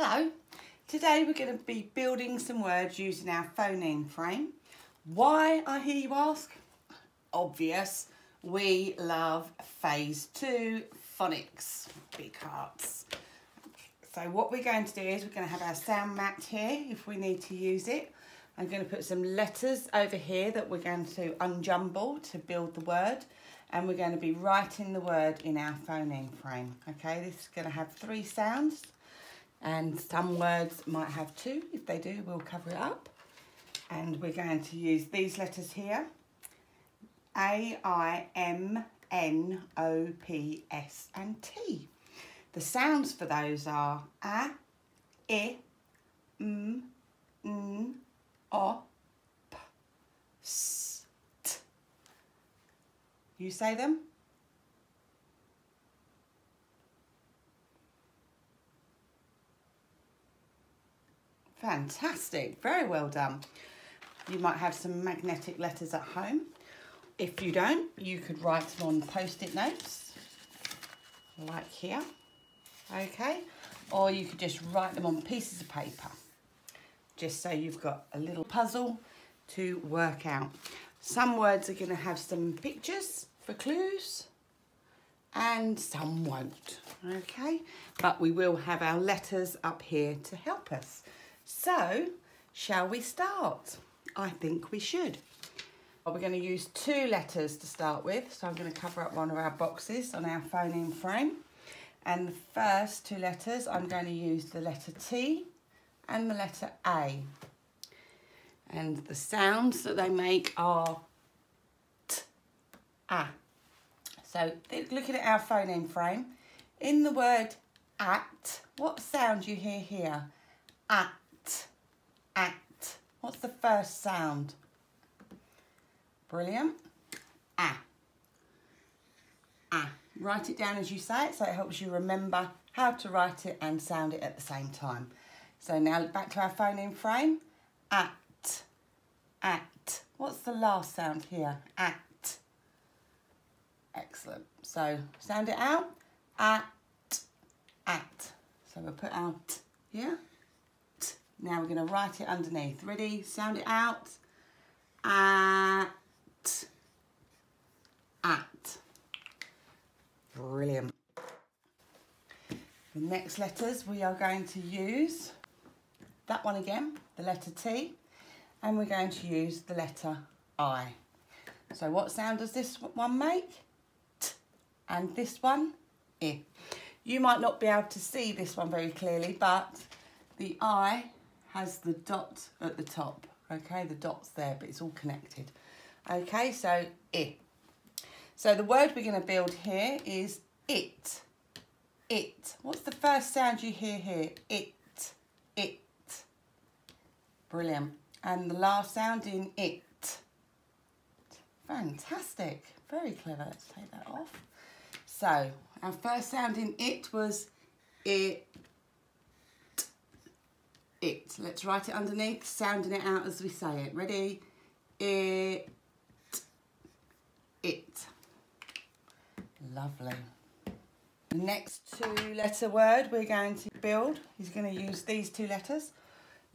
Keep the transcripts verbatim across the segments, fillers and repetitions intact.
Hello, today we're going to be building some words using our phoneme frame. Why, I hear you ask? Obvious, we love phase two phonics, big hearts. So what we're going to do is we're going to have our sound mat here if we need to use it. I'm going to put some letters over here that we're going to unjumble to build the word, and we're going to be writing the word in our phoneme frame. Okay, this is going to have three sounds. And some words might have two. If they do, we'll cover it up. And we're going to use these letters here. A I M N O P S and T. The sounds for those are A, I, M, N, O, P, S, T. You say them? Fantastic, very well done. You might have some magnetic letters at home. If you don't, you could write them on post-it notes, like here, okay? Or you could just write them on pieces of paper, just so you've got a little puzzle to work out. Some words are gonna have some pictures for clues, and some won't, okay? But we will have our letters up here to help us. So, shall we start? I think we should. Well, we're going to use two letters to start with. So I'm going to cover up one of our boxes on our phoneme frame. And the first two letters, I'm going to use the letter T and the letter A. And the sounds that they make are T, A. So looking at our phoneme frame, in the word at, what sound do you hear here? At. At. What's the first sound? Brilliant. Ah. Ah. Write it down as you say it so it helps you remember how to write it and sound it at the same time. So now back to our phoneme frame. At. At. What's the last sound here? At. Excellent. So sound it out. At. At. So we'll put our t here. Now we're going to write it underneath. Ready? Sound it out. At. At. Brilliant. The next letters we are going to use that one again, the letter T, and we're going to use the letter I. So what sound does this one make? T. And this one? I. You might not be able to see this one very clearly, but the I has the dot at the top, okay? The dot's there, but it's all connected. Okay, so I. So the word we're going to build here is it. It. What's the first sound you hear here? It. It. Brilliant. And the last sound in it. Fantastic. Very clever. Let's take that off. So our first sound in it was it. It. Let's write it underneath, sounding it out as we say it. Ready? It. It. Lovely. The next two letter word we're going to build is going to use these two letters,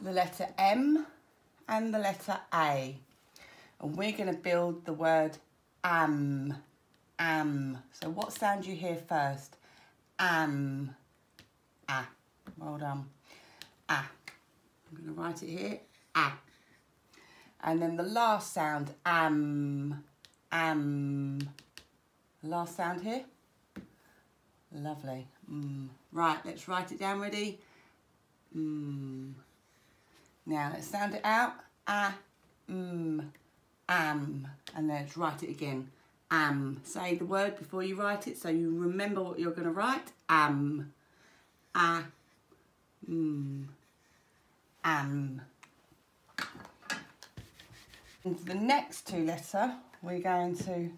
the letter M and the letter A. And we're going to build the word am. Am. So what sound do you hear first? Am. Ah. Well done. Ah. I'm going to write it here, ah. And then the last sound, am, am. The last sound here, lovely. Mm. Right, let's write it down, ready? Mm. Now let's sound it out, ah, mm, am. And then let's write it again, am. Say the word before you write it so you remember what you're going to write, am, ah, mm. Am. And the next two letter we're going to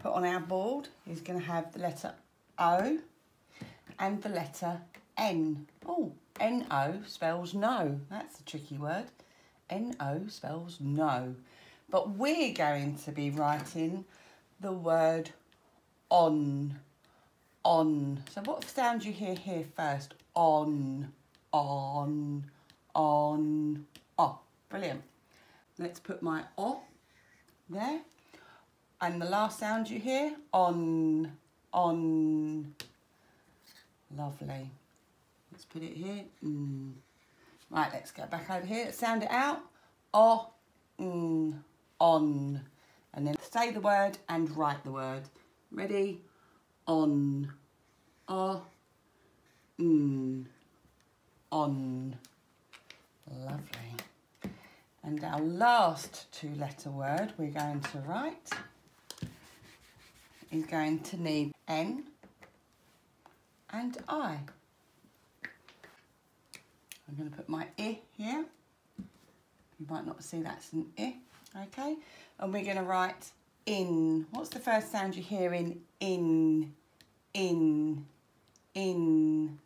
put on our board is going to have the letter O and the letter N. Oh, N O spells no. That's a tricky word. N O spells no. But we're going to be writing the word on. On. So what sound do you hear here first? On. on, on, oh. Brilliant. Let's put my o there. And the last sound you hear, on, on. Lovely. Let's put it here. Mm. Right, let's go back over here. Sound it out. O, mm, on. And then say the word and write the word. Ready? On, o, mm, on. Lovely. And our last two-letter word we're going to write is going to need N and I. I'm going to put my I here. You might not see that's an I, okay? And we're going to write in. What's the first sound you hear in? In, in, in.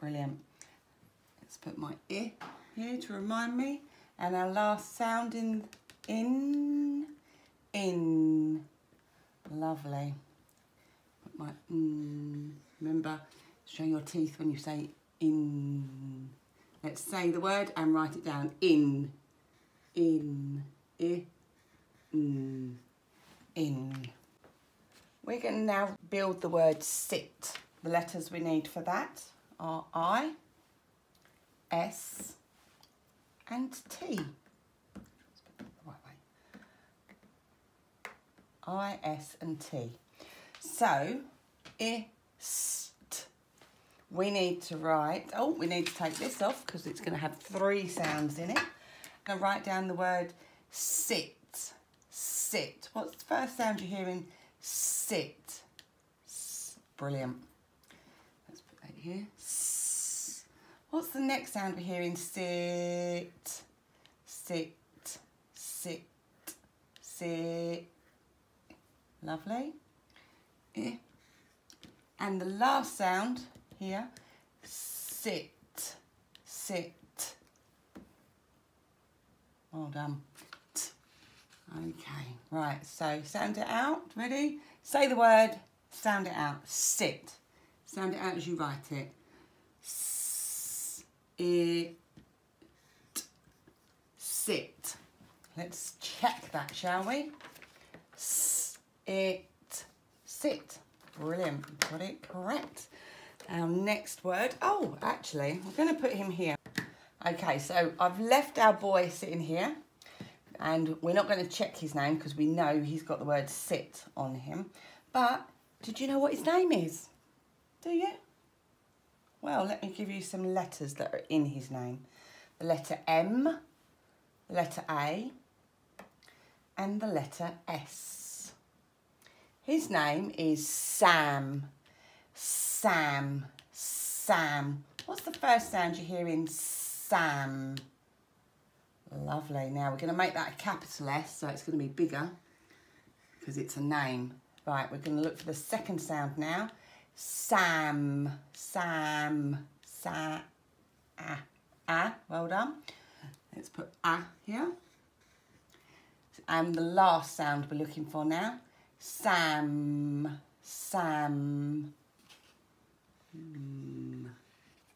Brilliant. Let's put my I here to remind me. And our last sound in, in, in. Lovely. Put my mm. Remember, show your teeth when you say in. Let's say the word and write it down. In, in, I, mm, in. We're going to now build the word sit. The letters we need for that are I, S, and T. Let's put that the right way. I, S, and T. So, I S T. We need to write, oh, we need to take this off because it's going to have three sounds in it. I'm going to write down the word sit. Sit. What's the first sound you're hearing? Sit. S. Brilliant. Let's put that here. S. What's the next sound we're hearing? Sit, sit, sit, sit. Lovely. I. And the last sound here, sit, sit. Well done. T. Okay, right, so sound it out. Ready? Say the word, sound it out. Sit. Sound it out as you write it. It, sit. Let's check that, shall we? S, it, sit. Brilliant, got it correct. Our next word, oh, actually, we're going to put him here. Okay, so I've left our boy sitting here, and we're not going to check his name because we know he's got the word sit on him. But did you know what his name is? Do you? Well, let me give you some letters that are in his name. The letter M, the letter A, and the letter S. His name is Sam. Sam, Sam. What's the first sound you hear in Sam? Lovely. Now, we're going to make that a capital S, so it's going to be bigger because it's a name. Right, we're going to look for the second sound now. Sam, Sam, Sam, ah, ah, well done. Let's put ah here. And the last sound we're looking for now, Sam, Sam. Mm.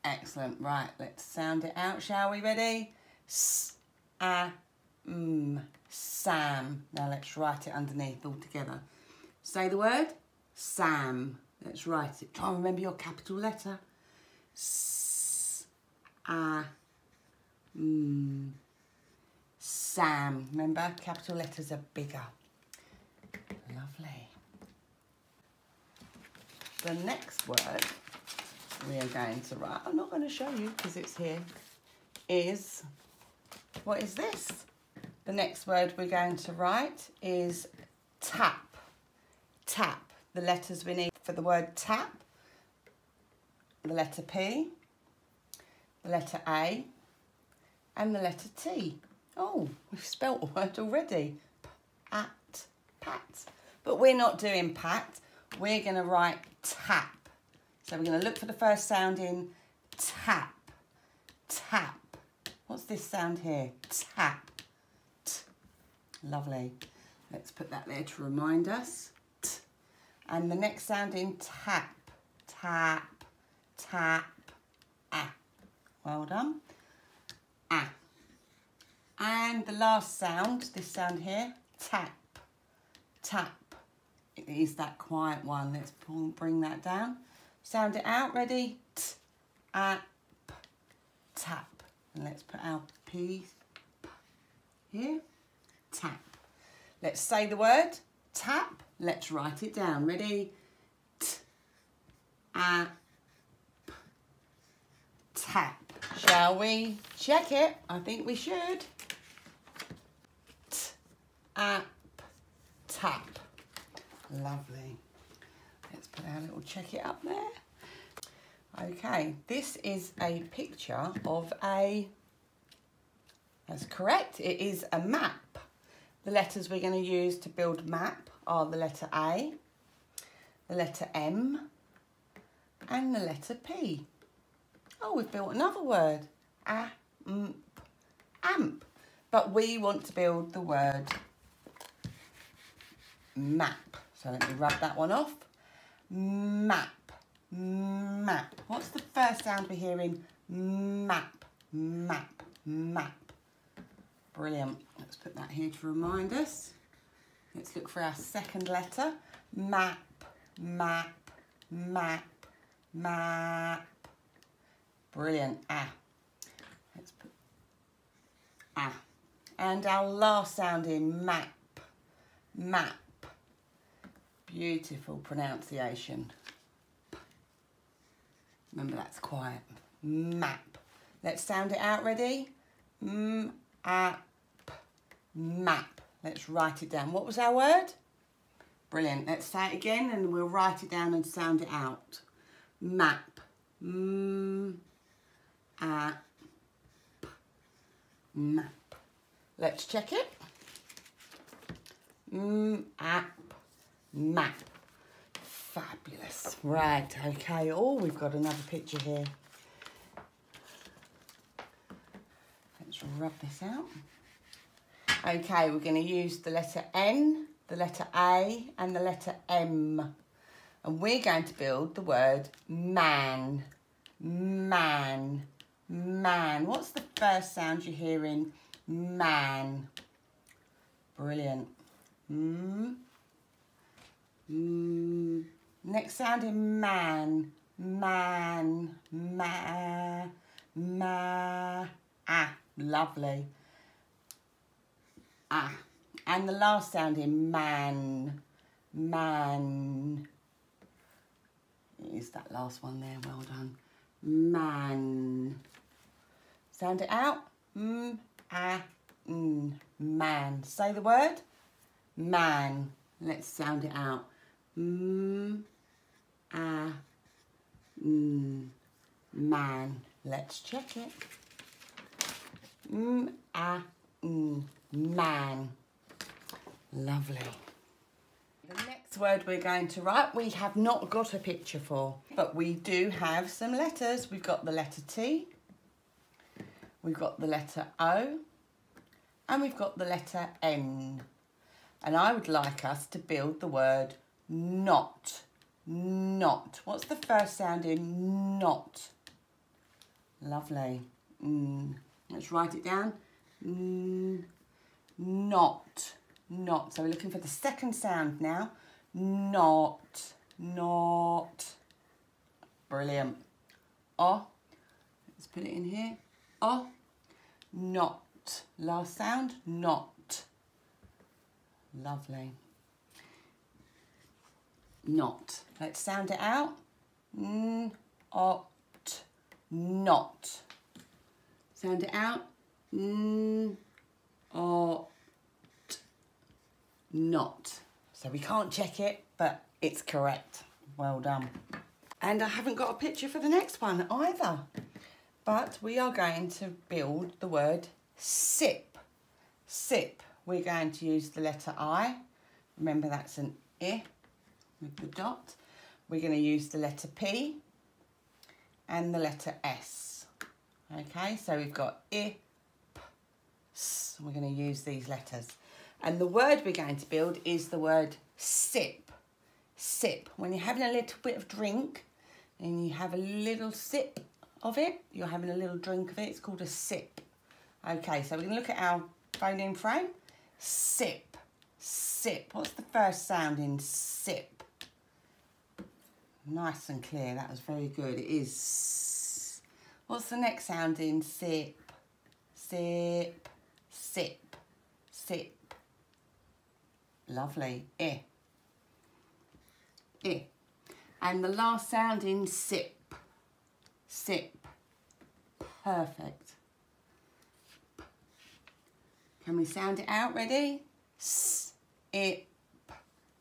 Excellent, right, let's sound it out, shall we, ready? S, ah, mm, Sam. Now let's write it underneath all together. Say the word, Sam. Let's write it. Try and remember your capital letter. S, A, M, Sam. Remember, capital letters are bigger. Lovely. The next word we are going to write, I'm not going to show you because it's here, is, what is this? The next word we're going to write is tap. Tap. The letters we need for the word tap, the letter P, the letter A, and the letter T. Oh, we've spelt a word already. P A T, pat. But we're not doing pat, we're going to write tap. So we're going to look for the first sound in tap, tap. What's this sound here? Tap. T. Lovely. Let's put that there to remind us. And the next sound in tap, tap, tap, ah, Well done. Ah. And the last sound, this sound here, tap, tap. It is that quiet one. Let's pull, bring that down. Sound it out. Ready? T, a, p, tap. And let's put our P, p here. Tap. Let's say the word tap. Let's write it down. Ready? T, a, p, tap. Shall we check it? I think we should. T, a, p, tap. Lovely. Let's put our little check it up there. Okay, this is a picture of a, that's correct, it is a map. The letters we're going to use to build map are the letter A, the letter M, and the letter P. Oh, we've built another word, amp, amp. But we want to build the word map. So let me rub that one off. Map, map. What's the first sound we're hearing? Map, map, map. Brilliant. Let's put that here to remind us. Let's look for our second letter. Map, map, map, map. Brilliant. Ah. Let's put ah. And our last sound in map, map. Beautiful pronunciation. Remember, that's quiet. Map. Let's sound it out. Ready? M, a, p, map. Let's write it down. What was our word? Brilliant. Let's say it again and we'll write it down and sound it out. Map. M, a, p, map. Let's check it. M, a, p, map. Fabulous. Right, okay. Oh, we've got another picture here. Let's rub this out. Okay, we're going to use the letter N, the letter A, and the letter M. And we're going to build the word man. Man. Man. What's the first sound you hear in man? Brilliant. Mm. Mm. Next sound in man. Man. Ma. Ma. Ah. Lovely. Ah. And the last sound in man. Man. Is that last one there? Well done. Man. Sound it out. M, a, n. Man. Say the word. Man. Let's sound it out. M, a, n, man. Let's check it. M, a, n, man. Lovely. The next word we're going to write, we have not got a picture for, but we do have some letters. We've got the letter T, we've got the letter O, and we've got the letter N. And I would like us to build the word not. Not. What's the first sound in not? Lovely. Mm. Let's write it down. Mm. Not. Not. So we're looking for the second sound now. Not. Not. Brilliant. O. Let's put it in here. O. Not. Last sound. Not. Lovely. Not. Let's sound it out. N-ot. Not. Sound it out. N-ot. Not. So we can't check it, but it's correct. Well done. And I haven't got a picture for the next one either. But we are going to build the word sip. Sip. We're going to use the letter I. Remember, that's an I with the dot. We're going to use the letter P and the letter S. Okay, so we've got I, P, S. We're going to use these letters. And the word we're going to build is the word sip. Sip. When you're having a little bit of drink and you have a little sip of it. You're having a little drink of it. It's called a sip. Okay, so we're going to look at our phoneme frame. Sip, sip. What's the first sound in sip? Nice and clear. That was very good. It is s. What's the next sound in sip? Sip, sip, sip. Lovely. Eh. Eh. And the last sound in sip. Sip. Perfect. Can we sound it out? Ready? S I P.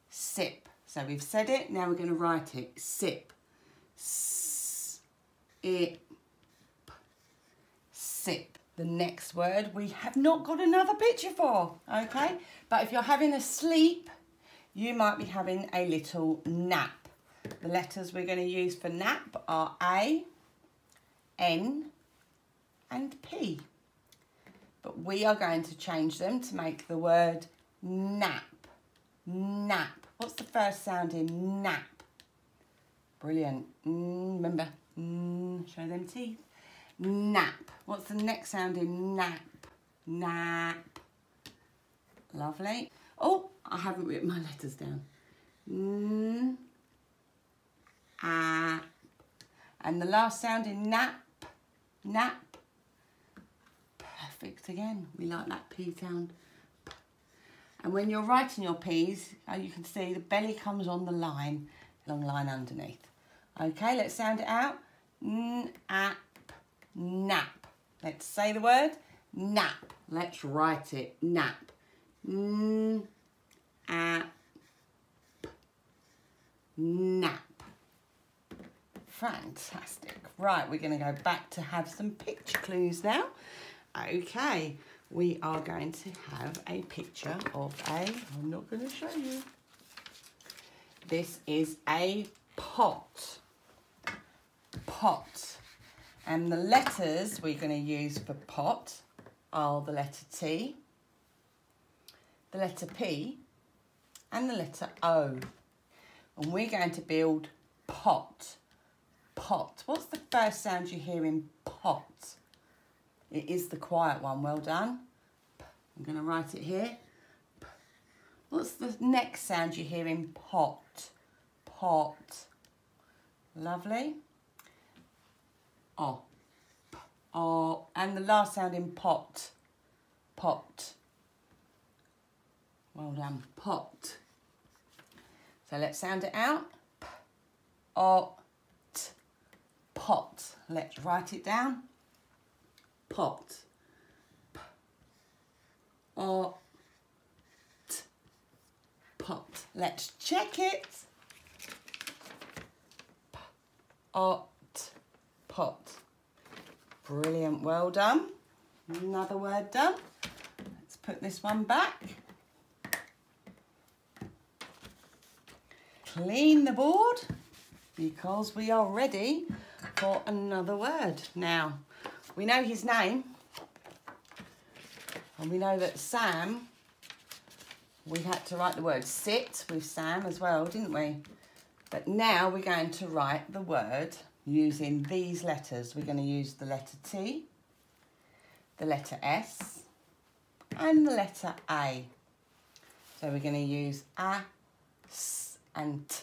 Sip. So we've said it. Now we're going to write it. Sip. S I P. Sip. The next word we have not got another picture for, okay? But if you're having a sleep, you might be having a little nap. The letters we're going to use for nap are A, N, and P. But we are going to change them to make the word nap. Nap. What's the first sound in nap? Brilliant. Mm, remember, mm, show them teeth. Nap. What's the next sound in nap? Nap. Lovely. Oh, I haven't written my letters down. N. A. And the last sound in nap. Nap. Perfect again. We like that P sound. And when you're writing your P's, you can see the belly comes on the line, long line underneath. Okay, let's sound it out. N. A. Nap. Let's say the word nap. Let's write it. Nap. N A P. Nap. Fantastic. Right, we're going to go back to have some picture clues now. Okay, we are going to have a picture of a... I'm not going to show you. This is a pot. Pot. And the letters we're going to use for pot are the letter T, the letter P, and the letter O. And we're going to build pot. Pot. What's the first sound you hear in pot? It is the quiet one. Well done. I'm going to write it here. What's the next sound you hear in pot? Pot. Lovely. Oh, oh, and the last sound in pot, pot. Well done, pot. So let's sound it out. P, O, T, pot. Let's write it down. Pot. P, O, T, pot. Let's check it. P, O, pot. Brilliant, well done. Another word done. Let's put this one back. Clean the board because we are ready for another word. Now, we know his name and we know that Sam, we had to write the word sit with Sam as well, didn't we? But now we're going to write the word using these letters. We're going to use the letter T, the letter S, and the letter A. So we're going to use A, S, and T.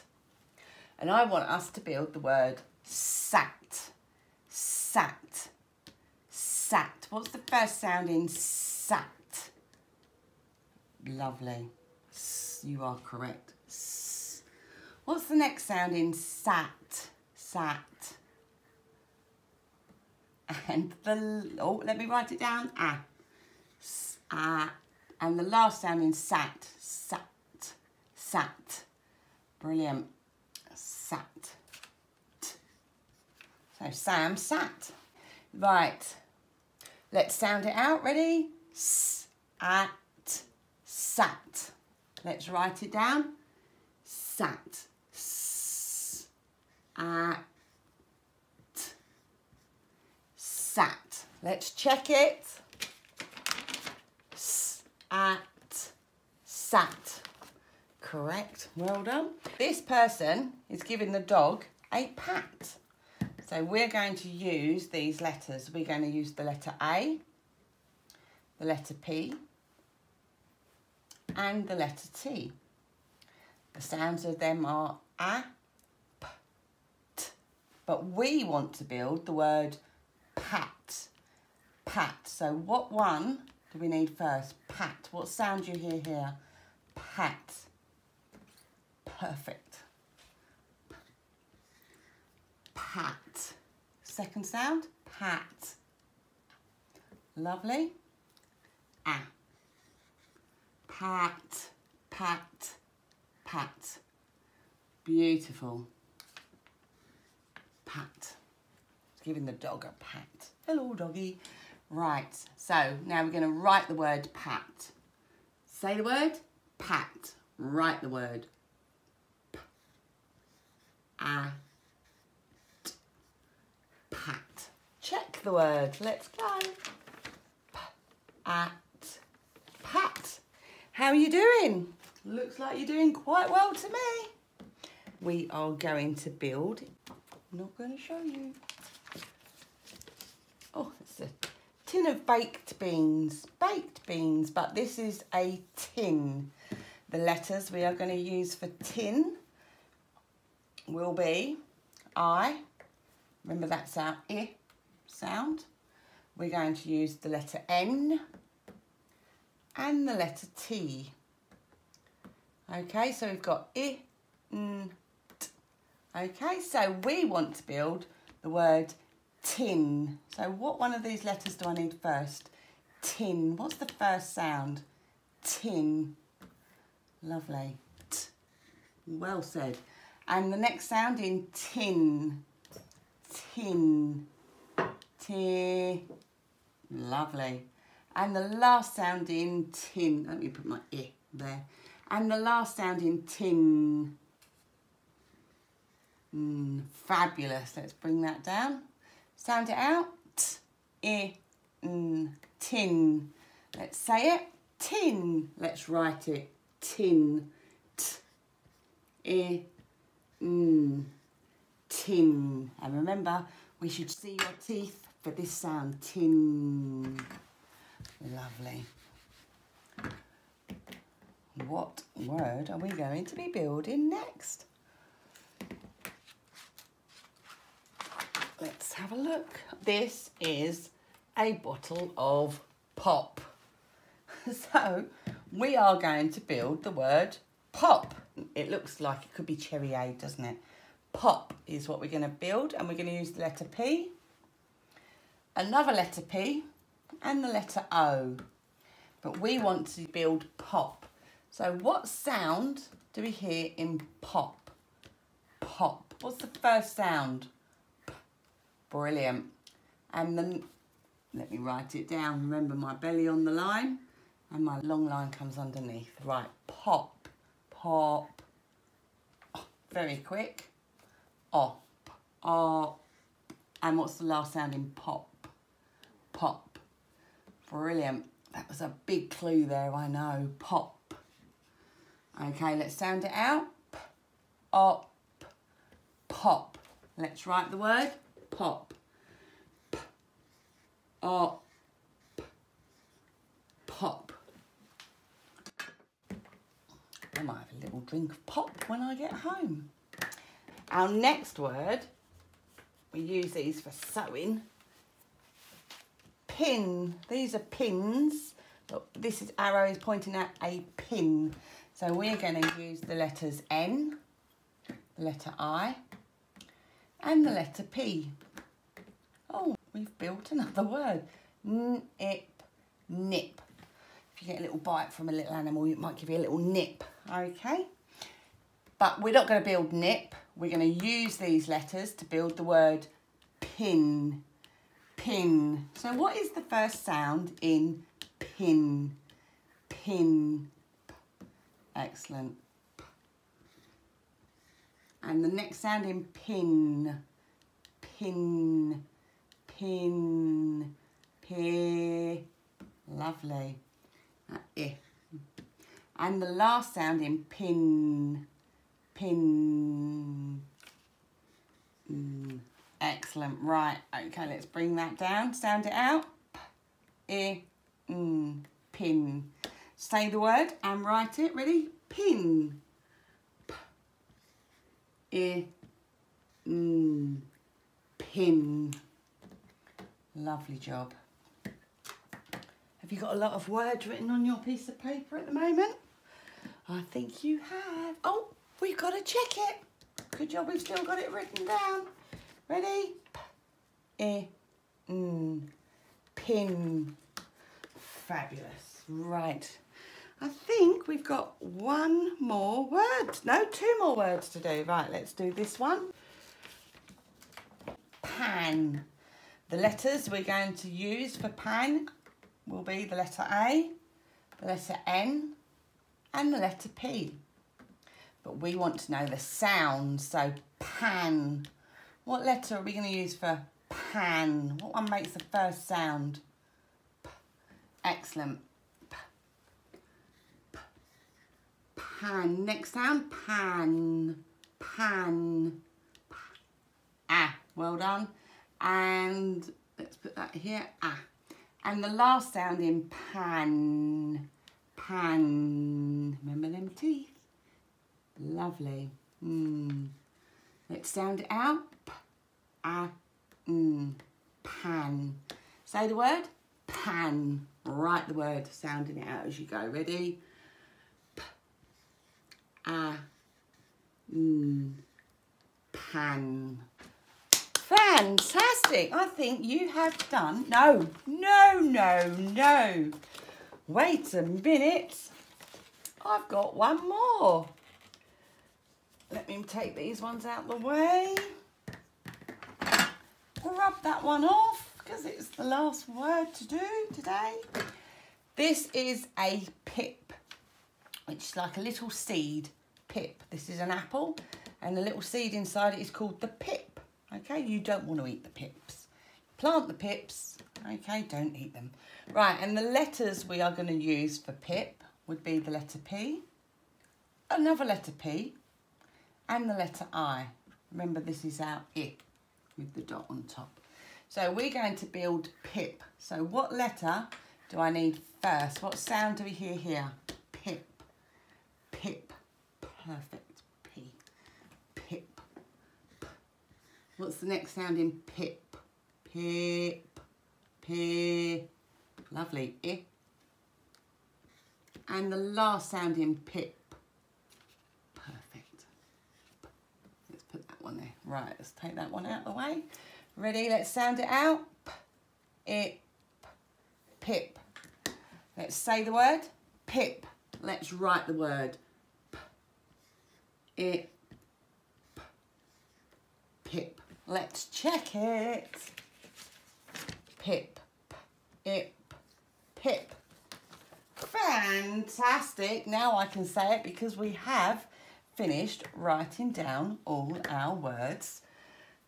And I want us to build the word sat. Sat. Sat. What's the first sound in sat? Lovely. S, you are correct. S. What's the next sound in sat? Sat. And the, oh, let me write it down. Ah. S, ah. And the last sound in sat. Sat. Sat. Brilliant. Sat. T. So Sam sat. Right. Let's sound it out. Ready? S, at, sat. Let's write it down. Sat. At. Sat. Let's check it. S. At. Sat. Correct. Well done. This person is giving the dog a pat. So we're going to use these letters. We're going to use the letter A, the letter P, and the letter T. The sounds of them are A, P, T. But we want to build the word pat, pat. So what one do we need first? Pat. What sound do you hear here? Pat. Perfect. Pat. Second sound, pat. Lovely. A. Pat, pat, pat. Beautiful. Pat. It's giving the dog a pat. Hello, doggy. Right, so now we're going to write the word pat. Say the word pat. Write the word p a t pat. Check the word. Let's go. P a t pat. How are you doing? Looks like you're doing quite well to me. We are going to build. I'm not going to show you. Oh, it's a tin of baked beans. Baked beans, but this is a tin. The letters we are going to use for tin will be I. Remember that sound, I sound. We're going to use the letter N and the letter T. Okay, so we've got I, N, T. Okay, so we want to build the word tin. So what one of these letters do I need first? Tin. What's the first sound? Tin. Lovely. T. Well said. And the next sound in tin. Tin. T. Lovely. And the last sound in tin. Let me put my I there. And the last sound in tin. Mm, fabulous. Let's bring that down. Sound it out. T, I, N, tin. Let's say it. Tin. Let's write it. Tin. T, I, N, tin. And remember, we should see your teeth for this sound. Tin. Lovely. What word are we going to be building next? Let's have a look. This is a bottle of pop. So we are going to build the word pop. It looks like it could be Cherryade, doesn't it? Pop is what we're going to build, and we're going to use the letter P, another letter P, and the letter O. But we want to build pop. So what sound do we hear in pop? Pop. What's the first sound? P. Brilliant. And then, let me write it down. Remember, my belly on the line and my long line comes underneath. Right, pop, pop. Oh, very quick. Op, op. And what's the last sound in pop? Pop. Brilliant. That was a big clue there, I know. Pop. Okay, let's sound it out. P, op, pop. Let's write the word pop. P, op, pop. I might have a little drink of pop when I get home. Our next word, we use these for sewing. Pin. These are pins. This is arrow is pointing at a pin. So we're going to use the letters N, the letter I, and the letter P. Oh, we've built another word. N-ip, nip. If you get a little bite from a little animal, it might give you a little nip. Okay. But we're not going to build nip. We're going to use these letters to build the word pin. Pin. So what is the first sound in pin? Pin. P. Excellent. P. And the next sound in pin. Pin. Pin. P. Lovely. Uh, I. And the last sound in pin. Pin. Mm. Excellent. Right. Okay, let's bring that down. Sound it out. P, I, N, pin. Say the word and write it. Ready? Pin. P, I, N, pin. Lovely job. Have you got a lot of words written on your piece of paper at the moment? I think you have. Oh, we've got to check it. Good job, we've still got it written down. Ready? P I N. Pin. Fabulous. Right. I think we've got one more word. No, two more words to do. Right, let's do this one. Pan. The letters we're going to use for pan will be the letter A, the letter N, and the letter P. But we want to know the sound, so pan. What letter are we going to use for pan? What one makes the first sound? P. Excellent. P. P. Pan. Next sound, pan. Pan. P. Ah, well done. And let's put that here, ah. And the last sound in pan, pan. Remember them teeth? Lovely. Mm. Let's sound it out. P, a, n, pan. Say the word, pan. Write the word, sounding it out as you go. Ready? P, a, n, pan. Fantastic. I think you have done. No, no, no, no. Wait a minute. I've got one more. Let me take these ones out the way. Rub that one off because it's the last word to do today. This is a pip, which is like a little seed. Pip. This is an apple and the little seed inside it is called the pip. Okay, you don't want to eat the pips. Plant the pips. Okay, don't eat them. Right, and the letters we are going to use for pip would be the letter P, another letter P, and the letter I. Remember, this is our I with the dot on top. So we're going to build pip. So what letter do I need first? What sound do we hear here? Pip. Pip. Perfect. What's the next sound in pip? Pip, pip. Lovely. I. And the last sound in pip. Perfect. Let's put that one there. Right, let's take that one out of the way. Ready, let's sound it out. P, I, pip. Let's say the word pip. Let's write the word. P, I, pip. Let's check it. Pip, pip, pip. Fantastic. Now I can say it because we have finished writing down all our words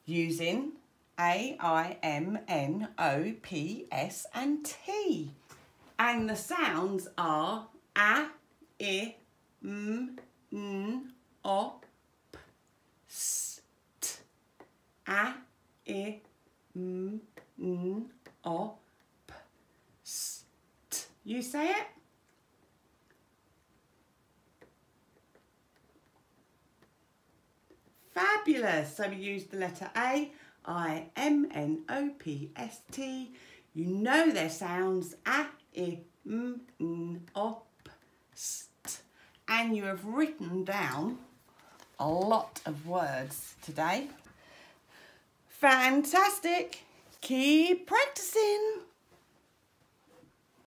using A, I, M, N, O, P, S and T. And the sounds are A, I, M, N, O, P, S. A, I, M, N, O, P, S, T. You say it? Fabulous. So we used the letter A, I, M, N, O, P, S, T. You know their sounds. A, I, M, N, O, P, S, T. And you have written down a lot of words today. Fantastic! Keep practicing!